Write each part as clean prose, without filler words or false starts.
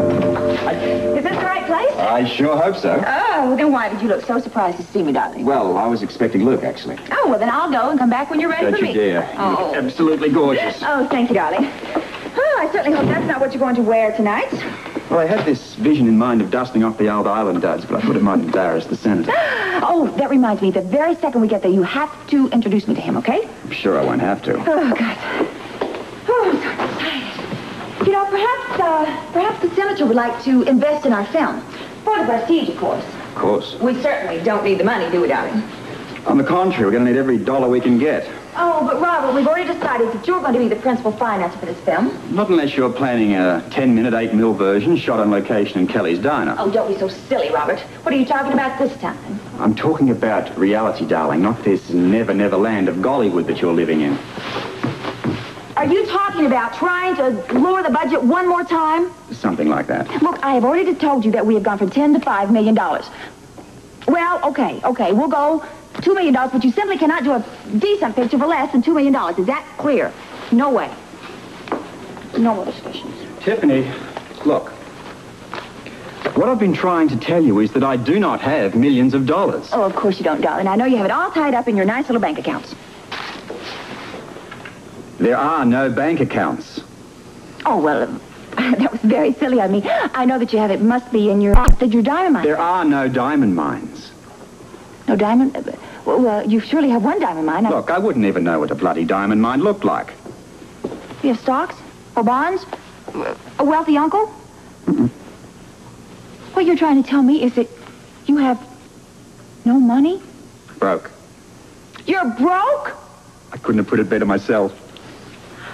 Is this the right place? I sure hope so. Oh, then why did you look so surprised to see me, darling? Well, I was expecting Luke, actually. Oh, well, then I'll go and come back when you're ready for me. Don't you dare. Oh. You look absolutely gorgeous. Oh, thank you, darling. Oh, I certainly hope that's not what you're going to wear tonight. Well, I had this vision in mind of dusting off the old island duds, but I thought it might embarrass the Senator. Oh, that reminds me. The very second we get there, you have to introduce me to him, okay? I'm sure I won't have to. Oh, God. Oh, I'm so excited. You know, perhaps the Senator would like to invest in our film. For the prestige, of course. Of course. We certainly don't need the money, do we, darling? On the contrary, we're going to need every dollar we can get. Oh, but Robert, we've already decided that you're going to be the principal financer for this film. Not unless you're planning a 10-minute, 8mm version shot on location in Kelly's Diner. Oh, don't be so silly, Robert. What are you talking about this time? I'm talking about reality, darling, not this never-never land of Gollywood that you're living in. Are you talking about trying to lower the budget one more time? Something like that. Look, I have already told you that we have gone from $10 to $5 million. Well, okay, we'll go $2 million, but you simply cannot do a decent picture for less than $2 million. Is that clear? No way. No more discussions. Tiffany, look. What I've been trying to tell you is that I do not have millions of dollars. Oh, of course you don't, darling. I know you have it all tied up in your nice little bank accounts. There are no bank accounts. Oh, well, that was very silly of me. I know that you have it. Must be in your diamond mine. There are no diamond mines. No diamond? Well, you surely have one diamond mine. Look, I wouldn't even know what a bloody diamond mine looked like. You have stocks? Or bonds? A wealthy uncle? Mm-mm. What you're trying to tell me is that you have no money? Broke. You're broke? I couldn't have put it better myself.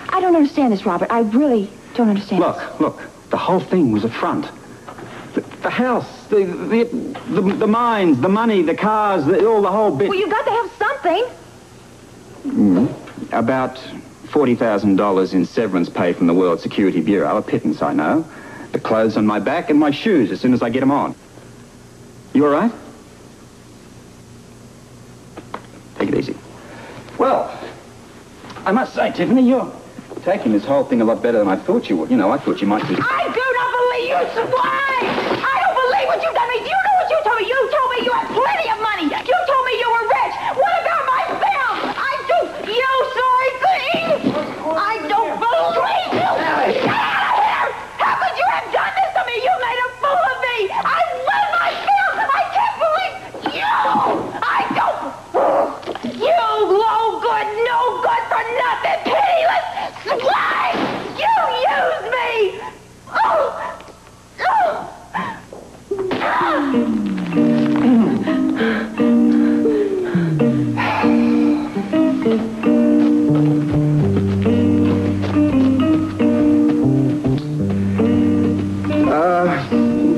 I don't understand this, Robert. I really don't understand this. Look, the whole thing was a front. The house, the mines, the money, the cars, the whole bit. Well, you've got to have something. About $40,000 in severance pay from the World Security Bureau, a pittance, I know. The clothes on my back and my shoes as soon as I get them on. You all right? Take it easy. Well, I must say, Tiffany, you're taking this whole thing a lot better than I thought you would. You know, I thought you might be... I do not believe you survived! I don't believe what you've done to me! Do you know what you told me? You told me you had plenty of money! You told me you were rich! What about my film? I do... You sorry thing! I don't believe you! Get out of here! How could you have done this to me? You made a fool of me! I love my film! I can't believe you! I don't... You low good, no good for nothing, pitiless! Why? You used me! Oh! Oh!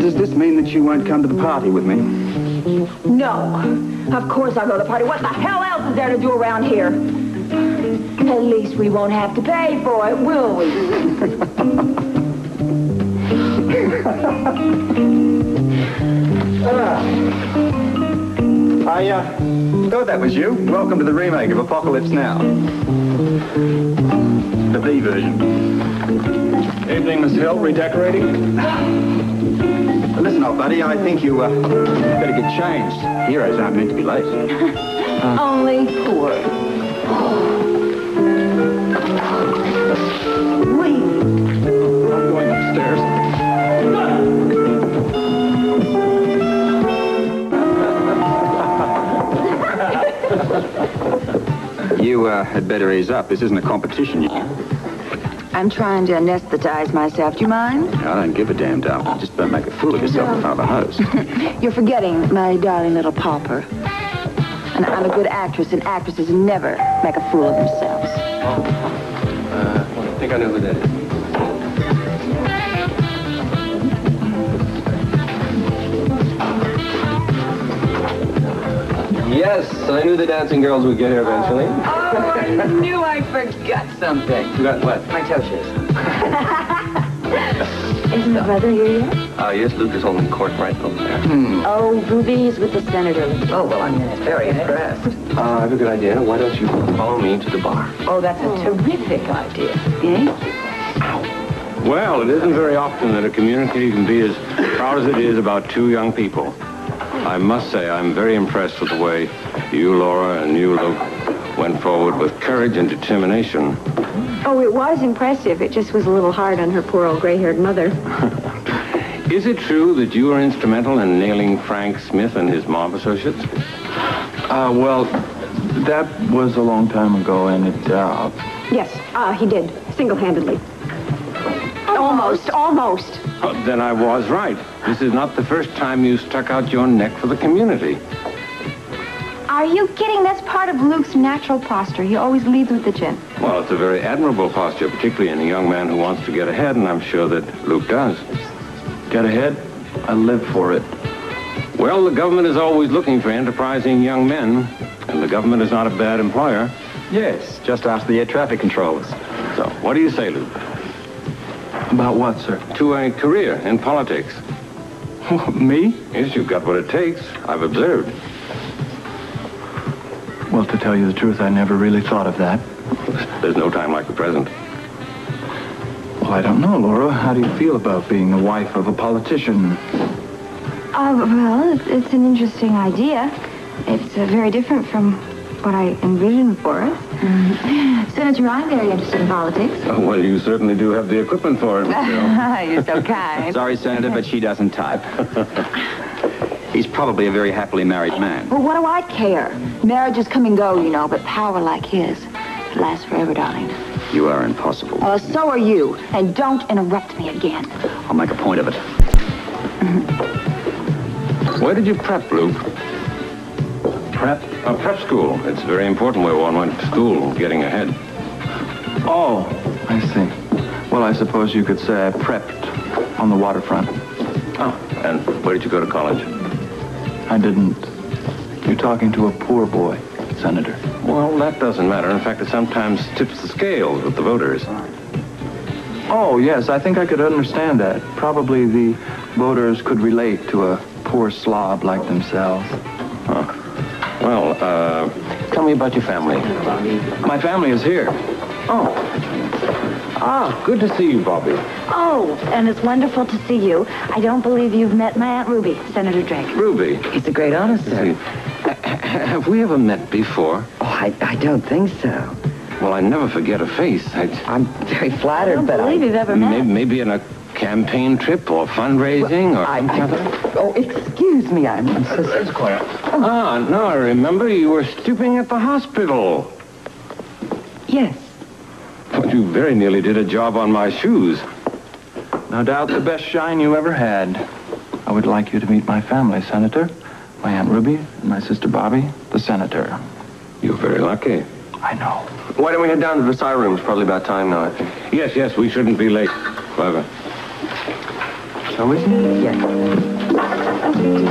Does this mean that you won't come to the party with me? No. Of course I'll go to the party. What the hell else is there to do around here? At least we won't have to pay for it, will we? I thought that was you. Welcome to the remake of Apocalypse Now. The B version. Evening, Miss Hill. Redecorating? Listen up, buddy. I think you better get changed. Heroes aren't meant to be late. Only poor. Oh. I'm going upstairs. You had better ease up. This isn't a competition. I'm trying to anesthetize myself. Do you mind? I don't give a damn, darling. Just don't make a fool of yourself in front of the host. You're forgetting my darling little pauper. And I'm a good actress, and actresses never make a fool of themselves. I think I know who that is. Yes, I knew the dancing girls would get here eventually. Oh, I knew I forgot something. Forgot what? My toe shoes. Isn't my brother here yet? Yes, Luke is holding court right over there. Oh, Ruby's with the Senator. Oh, well, I'm very impressed. I have a good idea. Why don't you follow me to the bar? Oh, that's a terrific idea. Thank you. Ow. Well, it isn't very often that a community can be as proud as it is about two young people. I must say I'm very impressed with the way you, Laura, and you, Luke, went forward with courage and determination. Oh, it was impressive. It just was a little hard on her poor old gray-haired mother. Is it true that you were instrumental in nailing Frank Smith and his mob associates? Well, that was a long time ago, and it, Yes, he did, single-handedly. Almost. Oh, then I was right. This is not the first time you stuck out your neck for the community. Are you kidding? That's part of Luke's natural posture. He always leads with the chin. Well, it's a very admirable posture, particularly in a young man who wants to get ahead, and I'm sure that Luke does. Get ahead? I live for it. Well, the government is always looking for enterprising young men, and the government is not a bad employer. Yes, just ask the air traffic controllers. So, what do you say, Luke? About what, sir? To a career in politics. Me? Yes, you've got what it takes. I've observed. Well, to tell you the truth, I never really thought of that. There's no time like the present. Well, I don't know, Laura. How do you feel about being the wife of a politician? Well, it's an interesting idea. It's very different from what I envisioned for it. Senator, I'm very interested in politics. Oh, well, you certainly do have the equipment for it, Mr. You're so kind. Sorry, Senator, but she doesn't type. He's probably a very happily married man. Well, what do I care? Marriages come and go, you know, but power like his lasts forever, darling. You are impossible. Oh, so are you. And don't interrupt me again. I'll make a point of it. Where did you prep, Luke? Prep? Prep school. It's very important where one went to school, getting ahead. Oh, I see. Well, I suppose you could say I prepped on the waterfront. Oh, and where did you go to college? I didn't. You're talking to a poor boy, Senator. Well, that doesn't matter. In fact, it sometimes tips the scales with the voters. Oh, yes, I think I could understand that. Probably the voters could relate to a poor slob like themselves. Huh. Well, tell me about your family. My family is here. Oh. Ah, good to see you, Bobby. Oh, and it's wonderful to see you. I don't believe you've met my Aunt Ruby, Senator Drake. Ruby? It's a great honor, sir. Have we ever met before? Oh, I don't think so. Well, I never forget her face. I'm very flattered, but I don't believe you've ever met. Maybe in a campaign trip or fundraising Oh, excuse me, I'm so sorry. Quiet. Oh. Ah, no, I remember you were stooping at the hospital. Yes. But you very nearly did a job on my shoes. No doubt the best shine you ever had. I would like you to meet my family, Senator. My Aunt Ruby, and my sister Bobby, the Senator. You're very lucky. I know. Why don't we head down to the Versailles room? It's probably about time now, I think. Yes, yes, we shouldn't be late. Clever. Shall we? Yes.